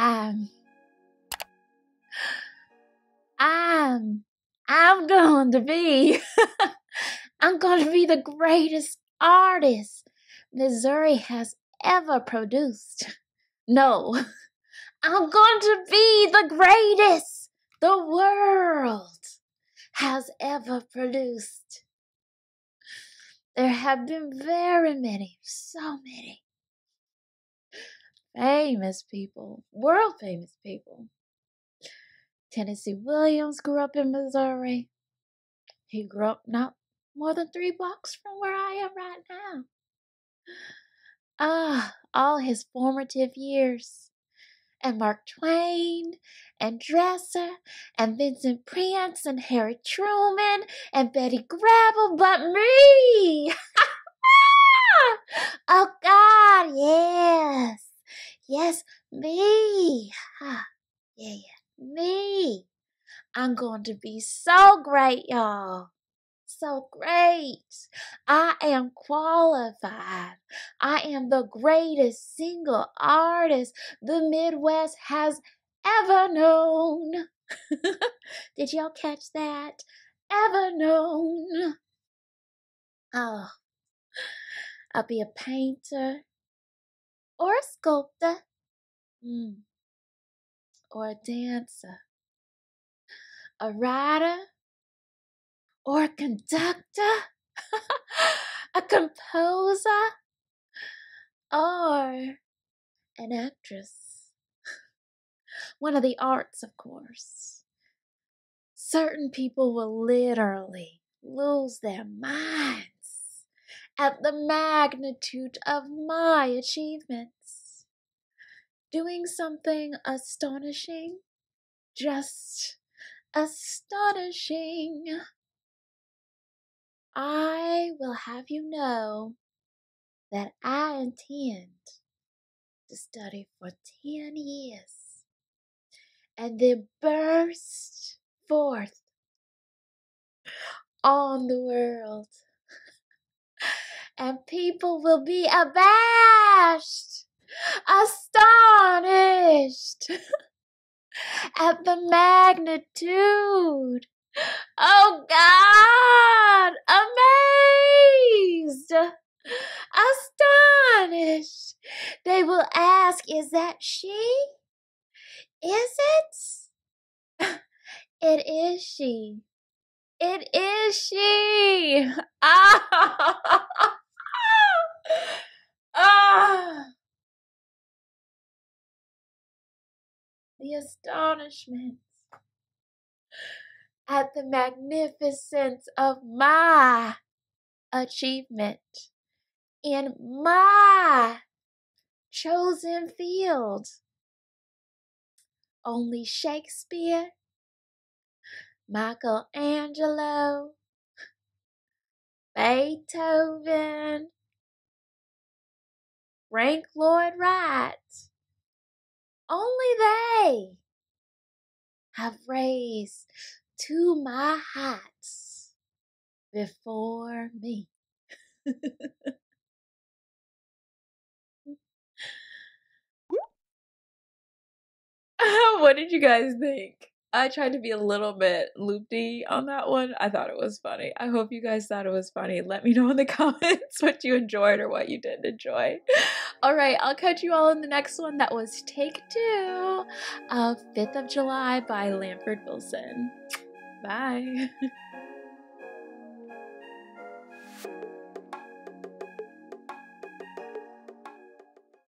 I'm going to be, I'm going to be the greatest artist Missouri has ever produced. No, I'm going to be the greatest the world has ever produced. There have been very many, so many famous people, world famous people. Tennessee Williams grew up in Missouri. He grew up not more than 3 blocks from where I am right now. All his formative years. And Mark Twain, and Dreiser, and Vincent Prince, and Harry Truman, and Betty Grable, but me! Oh God, yes! Yes, me! Me! I'm going to be so great, y'all. So great. I am qualified. I am the greatest single artist the Midwest has ever known. Did y'all catch that? Ever known. Oh, I'll be a painter or a sculptor or a dancer, a writer, or a conductor, a composer, or an actress. One of the arts, of course. Certain people will literally lose their minds at the magnitude of my achievements. Doing something astonishing, just astonishing. I will have you know that I intend to study for 10 years and then burst forth on the world. And people will be abashed, astonished at the magnitude. Oh God, amazed, astonished. They will ask, is that she? Is it? It is she. It is she. Ah. Ah. The astonishment at the magnificence of my achievement in my chosen field. Only Shakespeare, Michelangelo, Beethoven, Frank Lloyd Wright, only they have raised to my heights before me. What did you guys think? I tried to be a little bit loopy on that one. I thought it was funny. I hope you guys thought it was funny. Let me know in the comments what you enjoyed or what you didn't enjoy. All right, I'll catch you all in the next one. That was take 2 of 5th of July by Lanford Wilson. Bye.